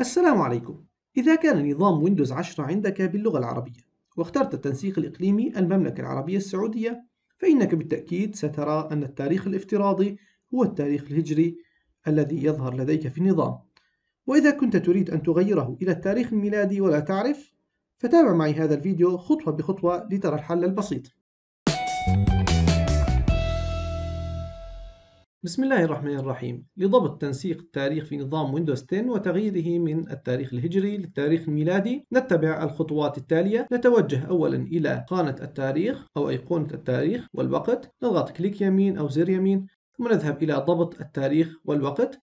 السلام عليكم. إذا كان نظام ويندوز 10 عندك باللغة العربية واخترت التنسيق الإقليمي المملكة العربية السعودية، فإنك بالتأكيد سترى أن التاريخ الافتراضي هو التاريخ الهجري الذي يظهر لديك في النظام. وإذا كنت تريد أن تغيره إلى التاريخ الميلادي ولا تعرف، فتابع معي هذا الفيديو خطوة بخطوة لترى الحل البسيط. بسم الله الرحمن الرحيم. لضبط تنسيق التاريخ في نظام ويندوز 10 وتغييره من التاريخ الهجري للتاريخ الميلادي، نتبع الخطوات التالية. نتوجه أولا إلى خانة التاريخ أو أيقونة التاريخ والوقت، نضغط كليك يمين أو زر يمين، ثم نذهب إلى ضبط التاريخ والوقت.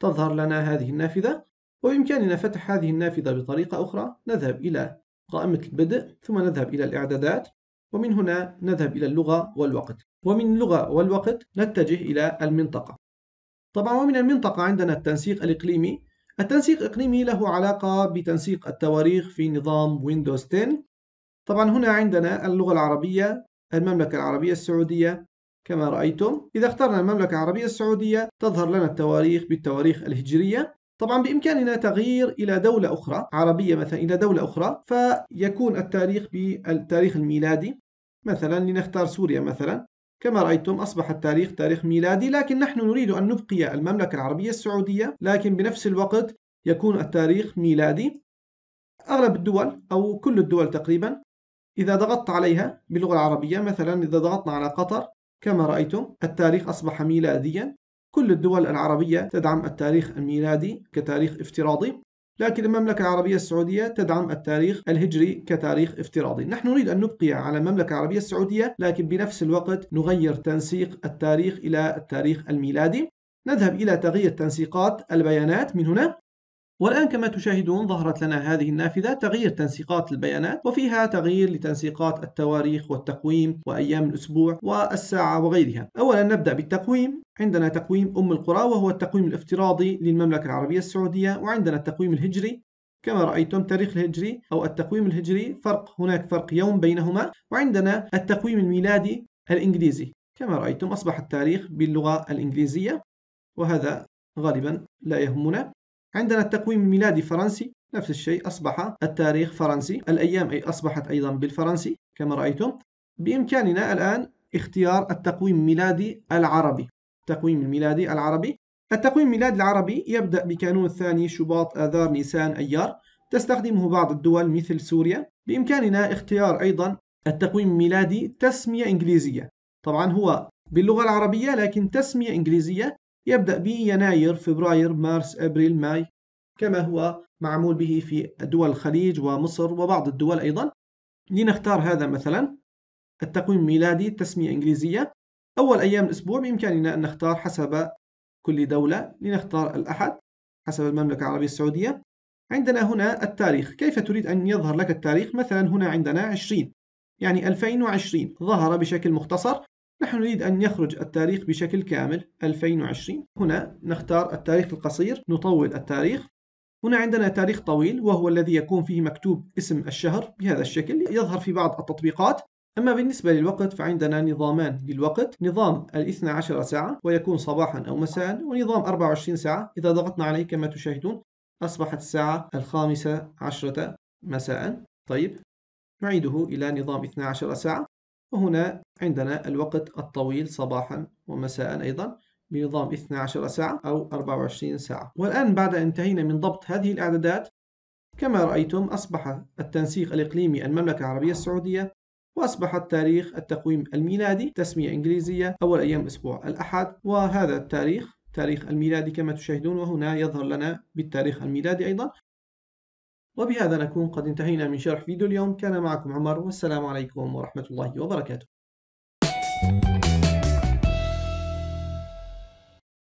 تظهر لنا هذه النافذة، وبإمكاننا فتح هذه النافذة بطريقة أخرى. نذهب إلى قائمة البدء، ثم نذهب إلى الإعدادات، ومن هنا نذهب إلى اللغة والوقت، ومن اللغة والوقت نتجه إلى المنطقة. طبعا ومن المنطقة عندنا التنسيق الإقليمي. التنسيق الإقليمي له علاقة بتنسيق التواريخ في نظام ويندوز 10. طبعا هنا عندنا اللغة العربية، المملكة العربية السعودية كما رأيتم. إذا اخترنا المملكة العربية السعودية تظهر لنا التواريخ بالتواريخ الهجرية. طبعا بإمكاننا تغيير إلى دولة أخرى عربية، مثلا إلى دولة أخرى، فيكون التاريخ بالتاريخ الميلادي. مثلا لنختار سوريا مثلا، كما رأيتم أصبح التاريخ تاريخ ميلادي، لكن نحن نريد أن نبقي المملكة العربية السعودية، لكن بنفس الوقت يكون التاريخ ميلادي. أغلب الدول أو كل الدول تقريبا إذا ضغطت عليها باللغة العربية، مثلا إذا ضغطنا على قطر كما رأيتم التاريخ أصبح ميلاديا. كل الدول العربية تدعم التاريخ الميلادي كتاريخ افتراضي، لكن المملكة العربية السعودية تدعم التاريخ الهجري كتاريخ افتراضي. نحن نريد أن نبقي على المملكة العربية السعودية، لكن بنفس الوقت نغير تنسيق التاريخ إلى التاريخ الميلادي. نذهب إلى تغيير تنسيقات البيانات من هنا، والآن كما تشاهدون ظهرت لنا هذه النافذة تغيير تنسيقات البيانات، وفيها تغيير لتنسيقات التواريخ والتقويم وأيام الأسبوع والساعة وغيرها. أولا نبدأ بالتقويم. عندنا تقويم أم القرى وهو التقويم الافتراضي للمملكة العربية السعودية، وعندنا التقويم الهجري كما رأيتم تاريخ الهجري أو التقويم الهجري، هناك فرق يوم بينهما. وعندنا التقويم الميلادي الإنجليزي كما رأيتم أصبح التاريخ باللغة الإنجليزية، وهذا غالبا لا يهمنا. عندنا التقويم الميلادي الفرنسي، نفس الشيء أصبح التاريخ فرنسي، الأيام أي أصبحت أيضا بالفرنسي كما رأيتم. بإمكاننا الآن اختيار التقويم الميلادي العربي. التقويم الميلادي العربي، التقويم الميلادي العربي يبدأ بكانون الثاني، شباط، آذار، نيسان، أيار، تستخدمه بعض الدول مثل سوريا. بإمكاننا اختيار أيضا التقويم الميلادي تسمية إنجليزية، طبعا هو باللغة العربية لكن تسمية إنجليزية، يبدأ بيناير، فبراير، مارس، أبريل، ماي، كما هو معمول به في دول الخليج ومصر وبعض الدول أيضا. لنختار هذا مثلا التقويم الميلادي تسمية إنجليزية. أول أيام الأسبوع بإمكاننا أن نختار حسب كل دولة، لنختار الأحد حسب المملكة العربية السعودية. عندنا هنا التاريخ، كيف تريد أن يظهر لك التاريخ؟ مثلا هنا عندنا 20، يعني 2020 ظهر بشكل مختصر. نحن نريد أن يخرج التاريخ بشكل كامل 2020. هنا نختار التاريخ القصير، نطول التاريخ. هنا عندنا تاريخ طويل وهو الذي يكون فيه مكتوب اسم الشهر بهذا الشكل، يظهر في بعض التطبيقات. أما بالنسبة للوقت فعندنا نظامان للوقت، نظام 12 ساعة ويكون صباحا أو مساء، ونظام 24 ساعة. إذا ضغطنا عليه كما تشاهدون أصبحت الساعة 15 مساء. طيب نعيده إلى نظام 12 ساعة، وهنا عندنا الوقت الطويل صباحا ومساء أيضا بنظام 12 ساعة أو 24 ساعة. والآن بعد أن انتهينا من ضبط هذه الإعدادات كما رأيتم أصبح التنسيق الإقليمي المملكة العربية السعودية، وأصبح التاريخ التقويم الميلادي تسمية إنجليزية، أول أيام الأسبوع الأحد، وهذا التاريخ تاريخ الميلادي كما تشاهدون، وهنا يظهر لنا بالتاريخ الميلادي أيضا. وبهذا نكون قد انتهينا من شرح فيديو اليوم. كان معكم عمر، والسلام عليكم ورحمة الله وبركاته.